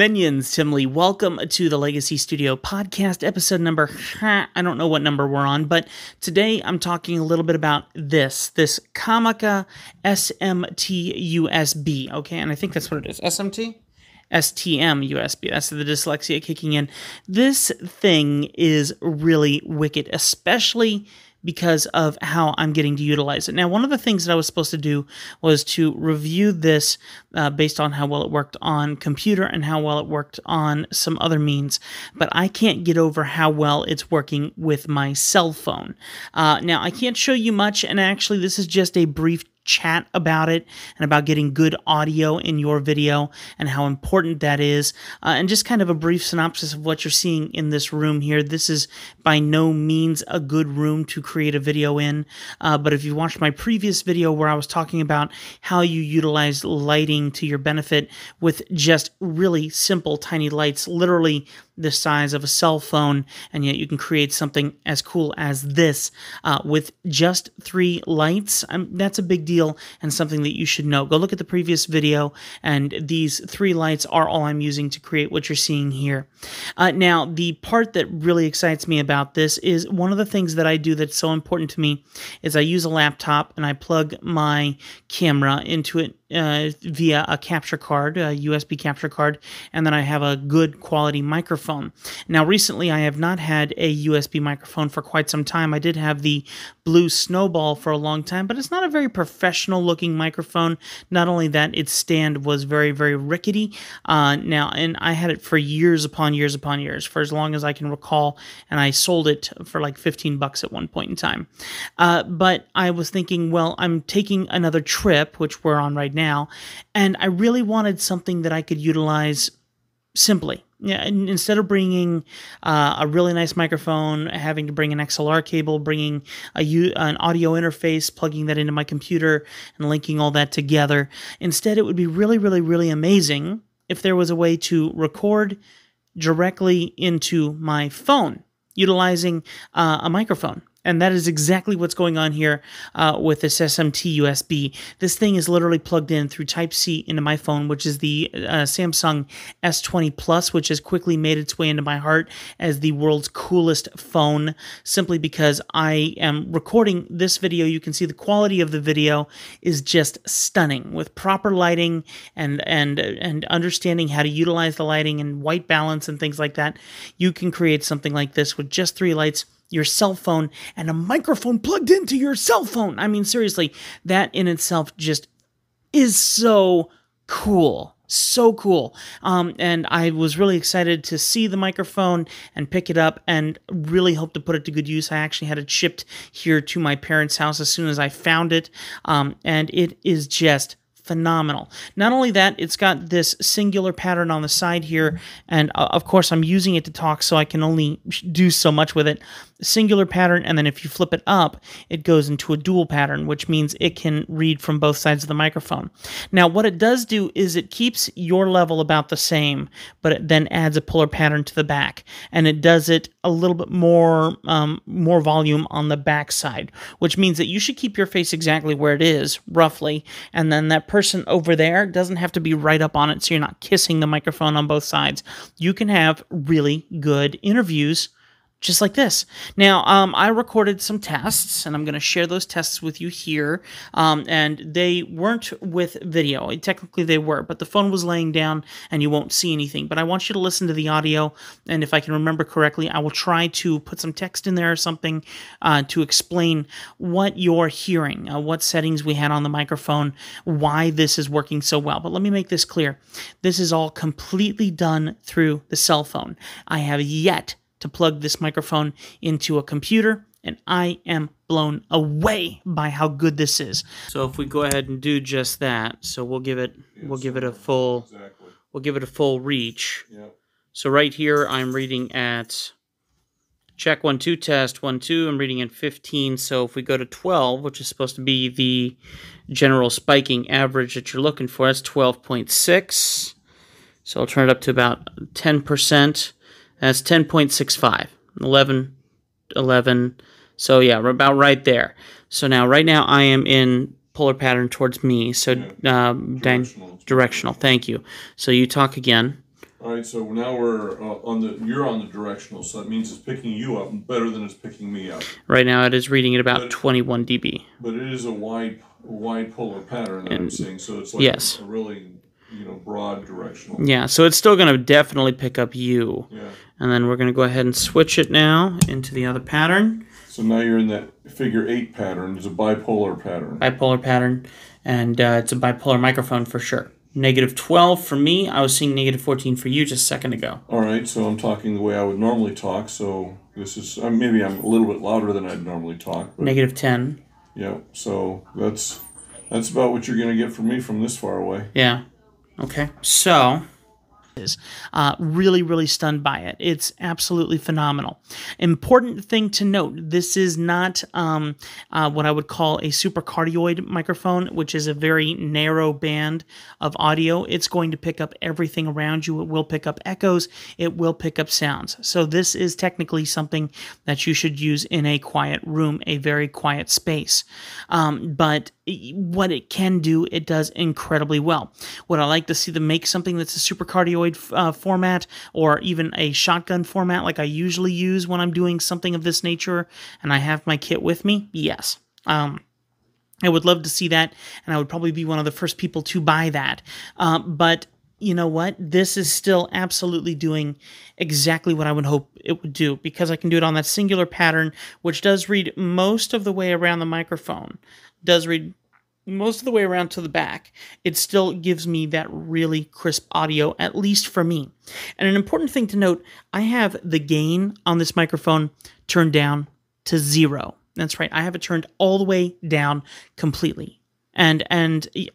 Minions, Tim Lee, welcome to the Legacy Studio podcast, episode number, I don't know what number we're on, but today I'm talking a little bit about this Comica STM-USB, okay, and I think that's what it is, SMT? STM-USB, that's the dyslexia kicking in. This thing is really wicked, especially because of how I'm getting to utilize it. Now, one of the things that I was supposed to do was to review this based on how well it worked on computer and how well it worked on some other means, but I can't get over how well it's working with my cell phone. Now, I can't show you much, and actually this is just a brief chat about it and about getting good audio in your video and how important that is, and just kind of a brief synopsis of what you're seeing in this room here. This is by no means a good room to create a video in, but if you watched my previous video where I was talking about how you utilize lighting to your benefit with just really simple tiny lights, literally the size of a cell phone, and yet you can create something as cool as this with just 3 lights. That's a big deal and something that you should know. Go look at the previous video, and these 3 lights are all I'm using to create what you're seeing here. Now, the part that really excites me about this is one of the things that I do that's so important to me is I use a laptop and I plug my camera into it via a capture card, a USB capture card, and then I have a good quality microphone. Now, recently I have not had a USB microphone for quite some time. I did have the Blue Snowball for a long time, but it's not a very professional looking microphone. Not only that, its stand was very, very rickety. Now, and I had it for years upon years upon years, for as long as I can recall, and I sold it for like 15 bucks at one point in time. But I was thinking, well, I'm taking another trip, which we're on right now, and I really wanted something that I could utilize simply. Yeah, instead of bringing a really nice microphone, having to bring an XLR cable, bringing an audio interface, plugging that into my computer, and linking all that together, instead it would be really, really, really amazing if there was a way to record directly into my phone utilizing a microphone. And that is exactly what's going on here with this SMT USB. This thing is literally plugged in through Type-C into my phone, which is the Samsung S20 Plus, which has quickly made its way into my heart as the world's coolest phone, simply because I am recording this video. You can see the quality of the video is just stunning with proper lighting and understanding how to utilize the lighting and white balance and things like that. You can create something like this with just 3 lights, your cell phone, and a microphone plugged into your cell phone. I mean, seriously, that in itself just is so cool. So cool. And I was really excited to see the microphone and pick it up and really hope to put it to good use. I actually had it shipped here to my parents' house as soon as I found it. And it is just phenomenal. Not only that, it's got this singular pattern on the side here, and of course I'm using it to talk, so I can only do so much with it. Singular pattern, and then if you flip it up, it goes into a dual pattern, which means it can read from both sides of the microphone. Now, what it does do is it keeps your level about the same, but it then adds a puller pattern to the back, and it does it a little bit more, more volume on the back side, which means that you should keep your face exactly where it is, roughly, and then that person over there doesn't have to be right up on it, so you're not kissing the microphone on both sides. You can have really good interviews just like this. Now, I recorded some tests, and I'm going to share those tests with you here, and they weren't with video. Technically, they were, but the phone was laying down, and you won't see anything, but I want you to listen to the audio, and if I can remember correctly, I will try to put some text in there or something to explain what you're hearing, what settings we had on the microphone, why this is working so well, but let me make this clear. This is all completely done through the cell phone. I have yet to plug this microphone into a computer, and I am blown away by how good this is. So if we go ahead and do just that, so we'll give it a full reach. Yep. So right here I'm reading at check 1 2 test 1 2. I'm reading at 15. So if we go to 12, which is supposed to be the general spiking average that you're looking for, that's 12.6. So I'll turn it up to about 10%. That's 10.65, 11, so yeah, we're about right there. So now, right now, I am in polar pattern towards me, so yeah, directional, thank you. So you talk again. All right, so now we're you're on the directional, so that means it's picking you up better than it's picking me up. Right now it is reading at about 21 dB. But it is a wide polar pattern that I'm seeing, so it's like a really, you know, broad directional. Yeah, so it's still going to definitely pick up you. Yeah. And then we're going to go ahead and switch it now into the other pattern. So now you're in that figure 8 pattern. It's a bipolar pattern. Bipolar pattern, and it's a bipolar microphone for sure. Negative 12 for me. I was seeing negative 14 for you just a second ago. All right, so I'm talking the way I would normally talk, so this is, maybe I'm a little bit louder than I'd normally talk. But negative 10. Yeah, so that's about what you're going to get from me from this far away. Yeah. Okay, so really stunned by it. It's absolutely phenomenal. Important thing to note, this is not what I would call a supercardioid microphone, which is a very narrow band of audio. It's going to pick up everything around you. It will pick up echoes. It will pick up sounds. So this is technically something that you should use in a quiet room, a very quiet space. But what it can do, it does incredibly well. Would I like to see them make something that's a supercardioid format, or even a shotgun format like I usually use when I'm doing something of this nature and I have my kit with me? Yes. I would love to see that, and I would probably be one of the first people to buy that. But you know what? This is still absolutely doing exactly what I would hope it would do, because I can do it on that singular pattern, which does read most of the way around the microphone, does read most of the way around to the back. It still gives me that really crisp audio, at least for me. And an important thing to note, I have the gain on this microphone turned down to 0. That's right. I have it turned all the way down completely. And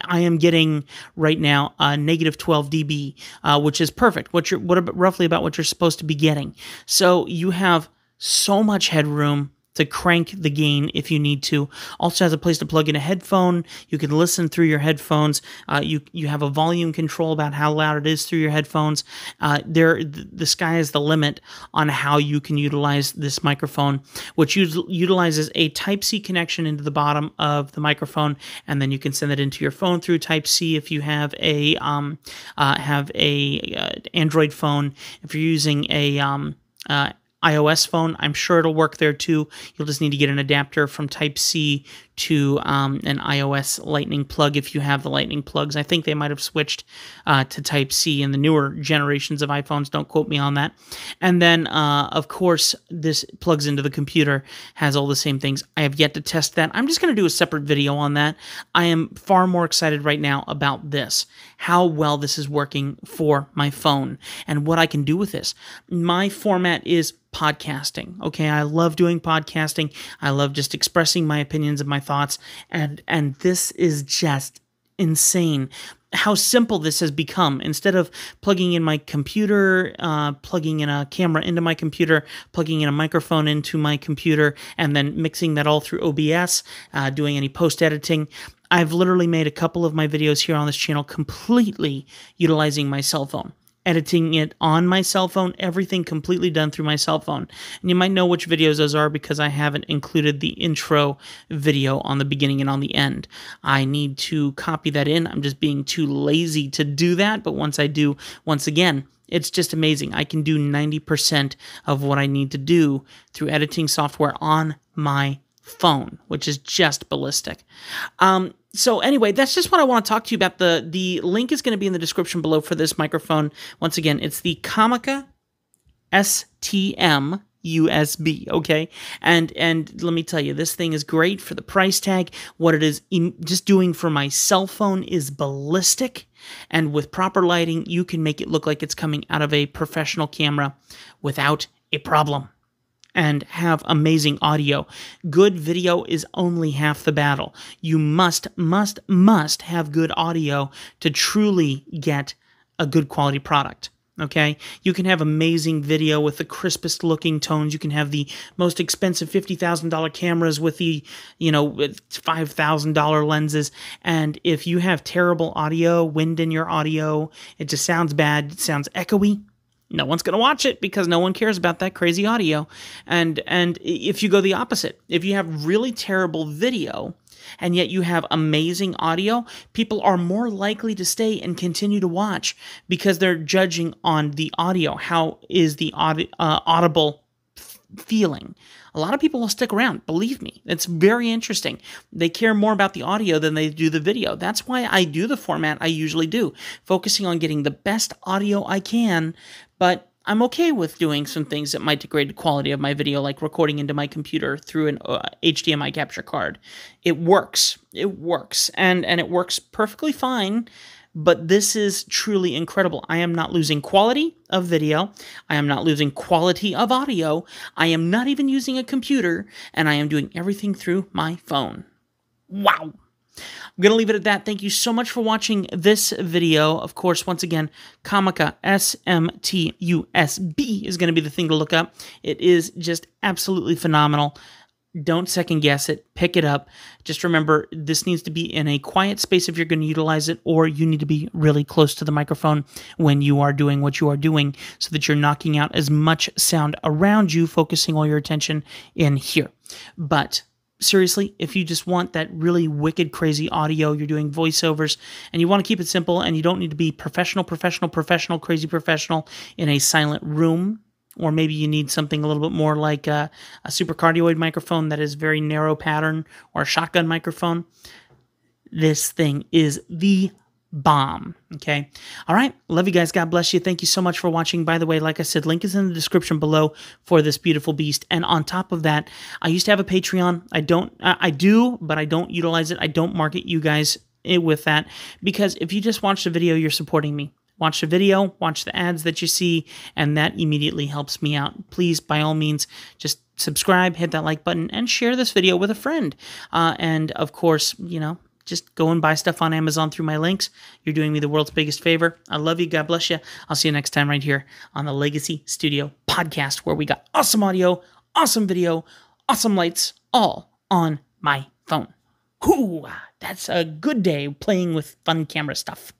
I am getting right now a negative 12 dB, which is perfect. Roughly about what you're supposed to be getting. So you have so much headroom to crank the gain if you need to. Also has a place to plug in a headphone. You can listen through your headphones. You have a volume control about how loud it is through your headphones. The sky is the limit on how you can utilize this microphone, which utilizes a Type-C connection into the bottom of the microphone, and then you can send it into your phone through Type-C if you have a Android phone. If you're using a iOS phone, I'm sure it'll work there too. You'll just need to get an adapter from Type-C to an iOS lightning plug if you have the lightning plugs. I think they might have switched to Type-C in the newer generations of iPhones. Don't quote me on that. And then, of course, this plugs into the computer, has all the same things. I have yet to test that. I'm just going to do a separate video on that. I am far more excited right now about this, how well this is working for my phone and what I can do with this. My format is podcasting. Okay, I love doing podcasting. I love just expressing my opinions and my thoughts, and this is just insane how simple this has become. Instead of plugging in my computer, plugging in a camera into my computer, plugging in a microphone into my computer, and then mixing that all through OBS, doing any post-editing, I've literally made a couple of my videos here on this channel completely utilizing my cell phone. Editing it on my cell phone, everything completely done through my cell phone. And you might know which videos those are because I haven't included the intro video on the beginning and on the end. I need to copy that in. I'm just being too lazy to do that, but once I do, once again, it's just amazing. I can do 90% of what I need to do through editing software on my phone, which is just ballistic. So anyway, that's just what I want to talk to you about. The link is going to be in the description below for this microphone. Once again, it's the Comica STM-USB, okay? And let me tell you, this thing is great for the price tag. What it is just doing for my cell phone is ballistic. And with proper lighting, you can make it look like it's coming out of a professional camera without a problem, and have amazing audio. Good video is only half the battle. You must have good audio to truly get a good quality product, okay? You can have amazing video with the crispest looking tones. You can have the most expensive $50,000 cameras with the, you know, $5,000 lenses. And if you have terrible audio, wind in your audio, it just sounds bad, it sounds echoey, no one's going to watch it because no one cares about that crazy audio. And if you go the opposite, if you have really terrible video and yet you have amazing audio, people are more likely to stay and continue to watch because they're judging on the audio. How is the audible feeling? A lot of people will stick around, believe me. It's very interesting. They care more about the audio than they do the video. That's why I do the format I usually do, focusing on getting the best audio I can, but I'm okay with doing some things that might degrade the quality of my video, like recording into my computer through an HDMI capture card. It works. It works. And it works perfectly fine. But this is truly incredible. I am not losing quality of video. I am not losing quality of audio. I am not even using a computer, and I am doing everything through my phone. Wow. I'm going to leave it at that. Thank you so much for watching this video. Of course, once again, Comica STM-USB is going to be the thing to look up. It is just absolutely phenomenal. Don't second guess it. Pick it up. Just remember, this needs to be in a quiet space if you're going to utilize it, or you need to be really close to the microphone when you are doing what you are doing so that you're knocking out as much sound around you, focusing all your attention in here. But seriously, if you just want that really wicked, crazy audio, you're doing voiceovers, and you want to keep it simple, and you don't need to be professional, crazy professional in a silent room, or maybe you need something a little bit more like a super cardioid microphone that is very narrow pattern, or a shotgun microphone, this thing is the bomb. Okay. All right. Love you guys. God bless you. Thank you so much for watching. By the way, like I said, link is in the description below for this beautiful beast. And on top of that, I used to have a Patreon. I do, but I don't utilize it. I don't market you guys with that, because if you just watch the video, you're supporting me. Watch the video, watch the ads that you see, and that immediately helps me out. Please, by all means, just subscribe, hit that like button, and share this video with a friend. And of course, you know, just go and buy stuff on Amazon through my links. You're doing me the world's biggest favor. I love you. God bless you. I'll see you next time right here on the Legacy Studio podcast, where we got awesome audio, awesome video, awesome lights, all on my phone. Ooh, that's a good day playing with fun camera stuff.